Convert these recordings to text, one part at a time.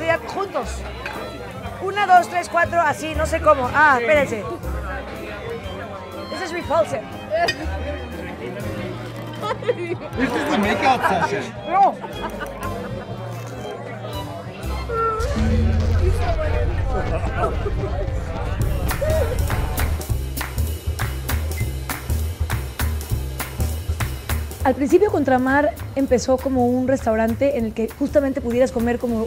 días juntos. Una, dos, tres, cuatro, así, no sé cómo. Ah, espérense. This is repulsive. This is the make-out session. No. Al principio Contramar empezó como un restaurante en el que justamente pudieras comer como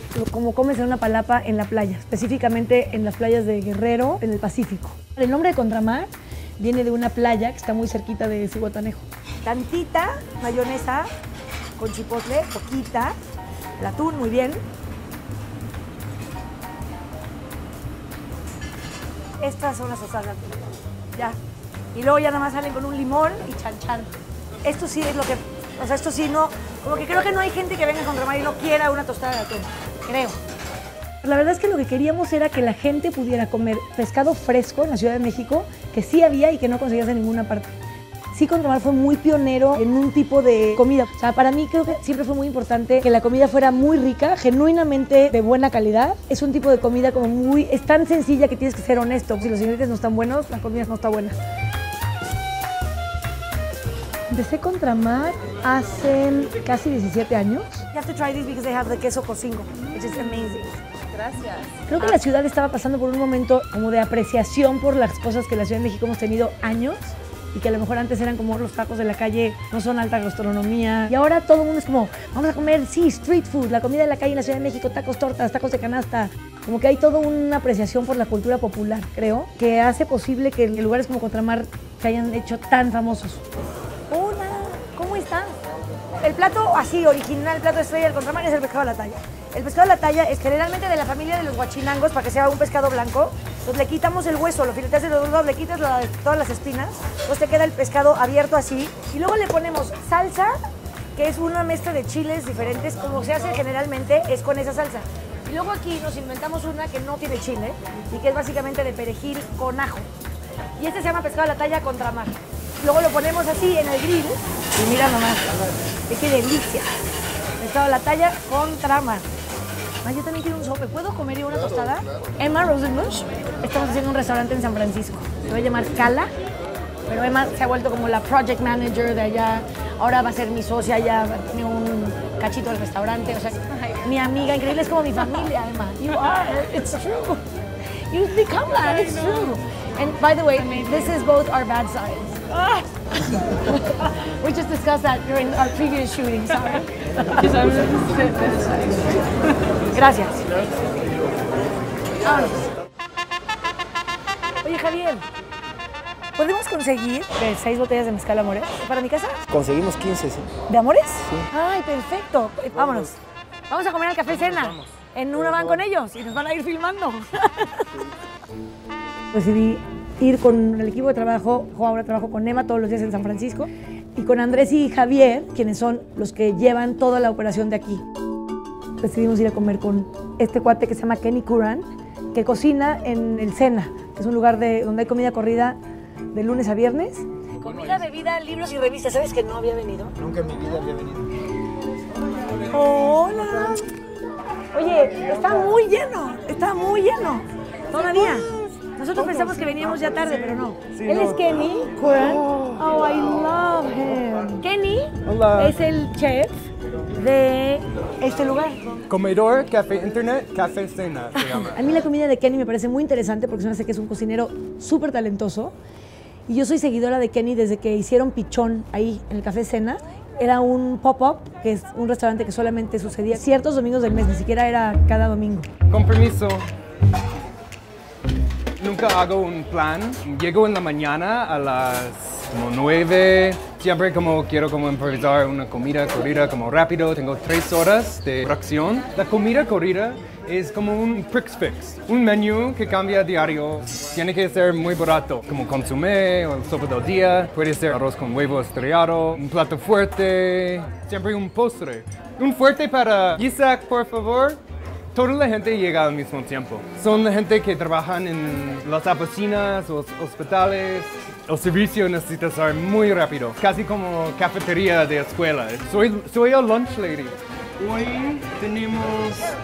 comes en una palapa en la playa, específicamente en las playas de Guerrero, en el Pacífico. El nombre de Contramar viene de una playa que está muy cerquita de Zihuatanejo. Tantita mayonesa con chipotle, poquita, el atún muy bien. Estas son las osadas, ya. Y luego ya nada más salen con un limón y chanchan. Esto sí es lo que, o sea, esto sí no, como que creo que no hay gente que venga a Contramar y no quiera una tostada de atún, creo. La verdad es que lo que queríamos era que la gente pudiera comer pescado fresco en la Ciudad de México, que sí había y que no conseguías en ninguna parte. Sí, Contramar fue muy pionero en un tipo de comida. O sea, para mí creo que siempre fue muy importante que la comida fuera muy rica, genuinamente de buena calidad. Es un tipo de comida como muy, es tan sencilla que tienes que ser honesto. Si los ingredientes no están buenos, la comida no está buena. Empecé Contramar hace casi 17 años. You have to try this because they have the queso cocingo, which is amazing. Gracias. Creo que la ciudad estaba pasando por un momento como de apreciación por las cosas que la Ciudad de México hemos tenido años y que a lo mejor antes eran como los tacos de la calle, no son alta gastronomía. Y ahora todo el mundo es como, vamos a comer, sí, street food, la comida de la calle en la Ciudad de México, tacos, tortas, tacos de canasta. Como que hay toda una apreciación por la cultura popular, creo, que hace posible que lugares como Contramar se hayan hecho tan famosos. Hola, ¿cómo están? El plato así original, el plato estrella del Contramar es el pescado a la talla. El pescado a la talla es generalmente de la familia de los guachinangos, para que sea un pescado blanco. Entonces le quitamos el hueso, lo fileteas de los dos lados, le quitas todas las espinas, entonces te queda el pescado abierto así. Y luego le ponemos salsa, que es una mezcla de chiles diferentes, como se hace generalmente, es con esa salsa. Y luego aquí nos inventamos una que no tiene chile, y que es básicamente de perejil con ajo. Y este se llama pescado a la talla Contramar. Luego lo ponemos así en el grill, y mira nomás, qué delicia. Pescado a la talla Contramar. Ah, yo también quiero un sope. ¿Puedo comer yo una tostada? Emma Rosenbush. Estamos haciendo un restaurante en San Francisco. Se va a llamar Cala, pero Emma se ha vuelto como la project manager de allá. Ahora va a ser mi socia, ya tiene un cachito del restaurante. O sea, mi amiga increíble, es como mi familia, Emma. You are, it's true. You become that, it's true. And by the way, this is both our bad sides. We just discussed that during our previous shooting, sorry. Gracias. Vámonos. Oye, Javier, ¿podemos conseguir 6 botellas de mezcal Amores para mi casa? Conseguimos 15, sí. ¿De Amores? Sí. Ay, perfecto. Vámonos. Vamos a comer al café Sena. Vamos. En una van con ellos y nos van a ir filmando. Decidí ir con el equipo de trabajo. Yo ahora trabajo con Emma todos los días en San Francisco y con Andrés y Javier, quienes son los que llevan toda la operación de aquí. Decidimos ir a comer con este cuate que se llama Kenny Curan, que cocina en el Sena, que es un lugar donde hay comida corrida de lunes a viernes. Comida, bebida, libros y revistas. ¿Sabes que no había venido? Nunca en mi vida había venido. ¡Hola! Oye, está muy lleno, está muy lleno. Todavía. Nosotros pensamos que veníamos ya tarde, pero no. Sí, él no. Es Kenny Curan. Oh, I love him. Kenny. Hola. Es el chef de este lugar. Comedor, Café Internet, Café Sena se llama. A mí la comida de Kenny me parece muy interesante porque se me hace que es un cocinero súper talentoso. Y yo soy seguidora de Kenny desde que hicieron Pichón ahí en el Café Sena. Era un pop-up, que es un restaurante que solamente sucedía ciertos domingos del mes, ni siquiera era cada domingo. Con permiso. Nunca hago un plan. Llego en la mañana a las 9. Siempre como quiero como improvisar una comida corrida como rápido. Tengo 3 horas de fracción. La comida corrida es como un prix fix. Un menú que cambia a diario. Tiene que ser muy barato. Como consumé o el sopa del día. Puede ser arroz con huevo estrellado. Un plato fuerte. Siempre un postre. Un fuerte para Isaac, por favor. Toda la gente llega al mismo tiempo. Son la gente que trabajan en las oficinas, los hospitales. El servicio necesita ser muy rápido, casi como cafetería de escuela. Soy a lunch lady. Hoy tenemos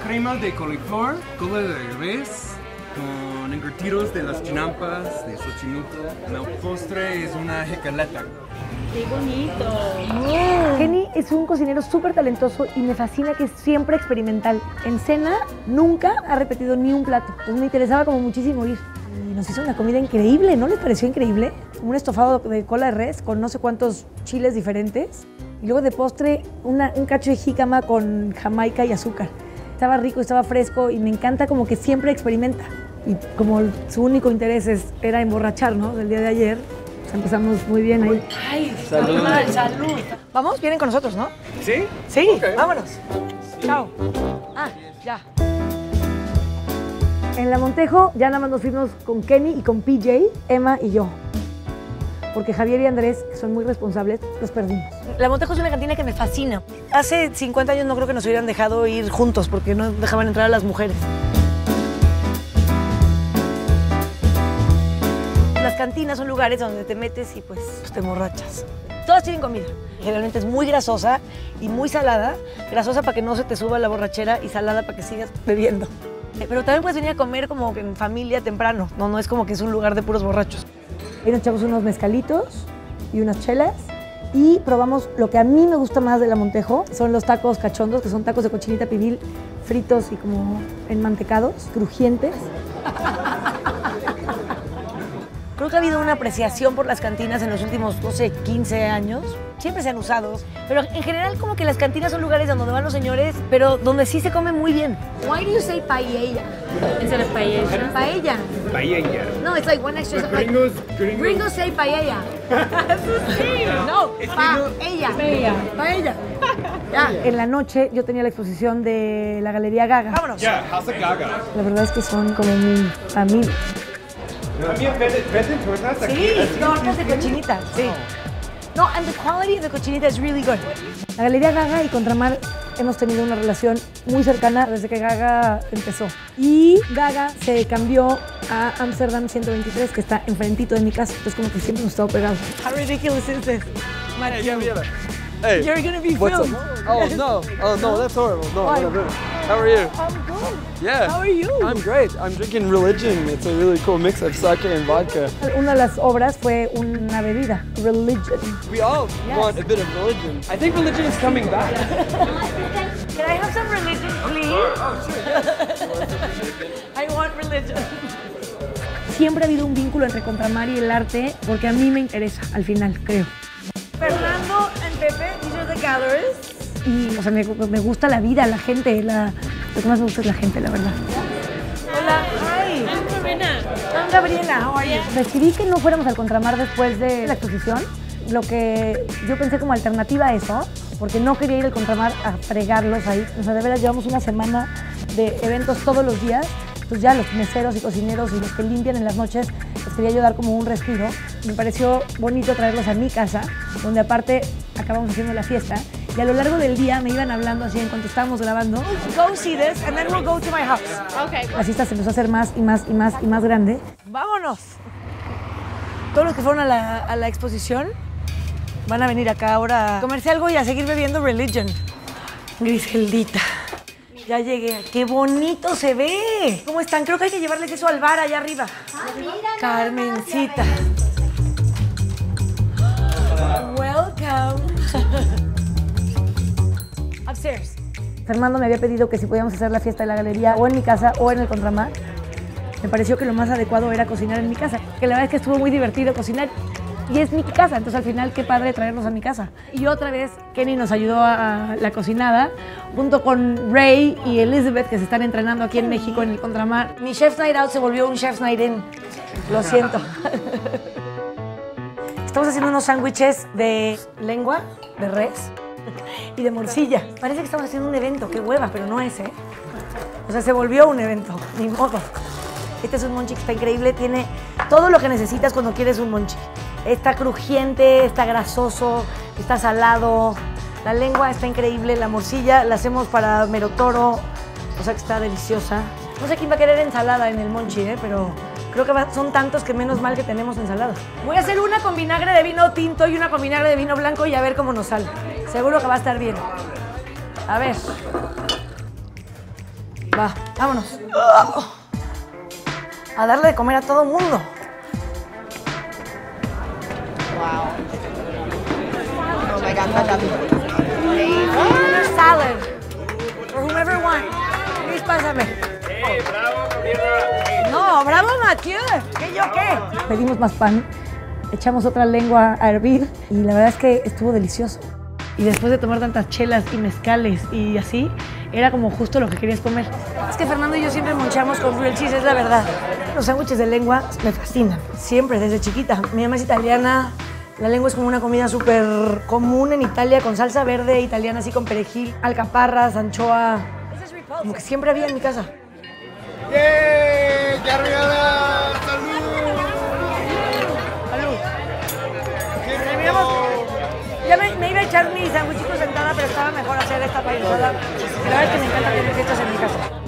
crema de coliflor, cola de res, con encurtidos de las chinampas de Xochimilco. El postre es una jecalata. ¡Qué bonito! Wow. Kenny es un cocinero súper talentoso y me fascina que es siempre experimental. En Sena nunca ha repetido ni un plato. Pues me interesaba como muchísimo ir. Y nos hizo una comida increíble, ¿no les pareció increíble? Un estofado de cola de res con no sé cuántos chiles diferentes. Y luego de postre un cacho de jícama con jamaica y azúcar. Estaba rico, estaba fresco y me encanta como que siempre experimenta. Y como su único interés era emborracharnos del día de ayer, pues empezamos muy bien ahí. ¡Ay! ¡Salud! ¡Salud! Vamos, vienen con nosotros, ¿no? ¿Sí? Sí, okay. Vámonos. Sí. Chao. Ah, ya. En La Montejo ya nada más nos fuimos con Kenny y con PJ, Emma y yo. Porque Javier y Andrés, que son muy responsables, los perdimos. La Montejo es una cantina que me fascina. Hace 50 años no creo que nos hubieran dejado ir juntos porque no dejaban entrar a las mujeres. Las cantinas son lugares donde te metes y pues te emborrachas. Todas tienen comida. Generalmente es muy grasosa y muy salada. Grasosa para que no se te suba la borrachera y salada para que sigas bebiendo. Pero también puedes venir a comer como en familia temprano. No es como que es un lugar de puros borrachos. Ahí nos echamos unos mezcalitos y unas chelas y probamos lo que a mí me gusta más de La Montejo. Son los tacos cachondos, que son tacos de cochinita pibil fritos y como enmantecados, crujientes. Creo que ha habido una apreciación por las cantinas en los últimos, no sé, 15 años. Siempre se han usado, pero en general como que las cantinas son lugares donde van los señores, pero donde sí se come muy bien. Why do you say paella? Is it a paella? Paella. Paella. No, it's like one extra. Like, gringos say paella. No, paella. Paella. Paella. Ya. En la noche yo tenía la exposición de la Galería Gaga. Vámonos. Yeah, House of Gaga. La verdad es que son como mi familia. También venden tortas aquí. Sí, tortas de cochinita, sí. No, and the quality of the cochinita is really good. La Galería Gaga y Contramar hemos tenido una relación muy cercana desde que Gaga empezó. Y Gaga se cambió a Amsterdam 123, que está enfrentito de mi casa. Entonces como que siempre hemos estado pegados. How ridiculous is this? Hey, hey, you're gonna be filmed. Oh no, that's horrible. No, whatever. How are you? I'm good. Yeah. How are you? I'm great. I'm drinking religion. It's a really cool mix of sake and vodka. Una de las obras fue una bebida, religion. We all want a bit of religion. I think religion is coming back. Can I have some religion, please? Oh, sure. I want religion. Siempre ha habido un vínculo entre Contramar y el arte porque a mí me interesa al final, creo. Fernando and Pepe, these are the galleries. Y, o sea, me gusta la vida, la gente, lo que más me gusta es la gente, la verdad. Hola. Hi. I'm Gabriela. I'm Gabriela. How are you? Decidí que no fuéramos al Contramar después de la exposición. Lo que yo pensé como alternativa a eso, porque no quería ir al Contramar a fregarlos ahí. O sea, de veras, llevamos una semana de eventos todos los días. Entonces ya los meseros y cocineros y los que limpian en las noches les quería yo dar como un respiro. Me pareció bonito traerlos a mi casa, donde aparte acabamos haciendo la fiesta. Y a lo largo del día me iban hablando así en cuanto estábamos grabando. Go see this and then we'll go to my house. Okay. La fiesta se empezó a hacer más y más y más y más grande. ¡Vámonos! Todos los que fueron a la exposición van a venir acá ahora a comerse algo y a seguir bebiendo religion. Griseldita, ya llegué. ¡Qué bonito se ve! ¿Cómo están? Creo que hay que llevarles eso al bar allá arriba. Ah, mira, Carmencita. Welcome. Upstairs. Fernando me había pedido que si podíamos hacer la fiesta de la galería o en mi casa o en el Contramar. Me pareció que lo más adecuado era cocinar en mi casa, que la verdad es que estuvo muy divertido cocinar y es mi casa, entonces al final qué padre traernos a mi casa. Y otra vez Kenny nos ayudó a la cocinada junto con Ray y Elizabeth, que se están entrenando aquí en México en el Contramar. Mi Chef's Night Out se volvió un Chef's Night In, lo siento. Estamos haciendo unos sándwiches de lengua de res y de morcilla. Parece que estamos haciendo un evento, qué hueva, pero no es, ¿eh? O sea, se volvió un evento, ni modo. Este es un monchi que está increíble, tiene todo lo que necesitas cuando quieres un monchi. Está crujiente, está grasoso, está salado, la lengua está increíble, la morcilla la hacemos para Merotoro, o sea que está deliciosa. No sé quién va a querer ensalada en el monchi, ¿eh? Pero creo que son tantos que menos mal que tenemos ensalada. Voy a hacer una con vinagre de vino tinto y una con vinagre de vino blanco y a ver cómo nos sale. Seguro que va a estar bien. A ver. Va, vámonos. A darle de comer a todo el mundo. Wow. Oh my God, that's amazing. Salad. Or whomever you want. Please, pásame. Hey, bravo, Gabriela. No, bravo, Mathieu. ¿Qué yo qué? Pedimos más pan. Echamos otra lengua a hervir y la verdad es que estuvo delicioso. Y después de tomar tantas chelas y mezcales y así, era como justo lo que querías comer. Es que Fernando y yo siempre munchamos con grilled cheese, es la verdad. Los sándwiches de lengua me fascinan, siempre, desde chiquita. Mi mamá es italiana, la lengua es como una comida súper común en Italia, con salsa verde italiana, así con perejil, alcaparras, anchoa, como que siempre había en mi casa. ¡Yay! ¡Qué arriba! ¡Salud! Ya me iba a echar mi sándwichito sentada, pero estaba mejor hacer esta paisola. La verdad es que me encanta tener fiestas en mi casa.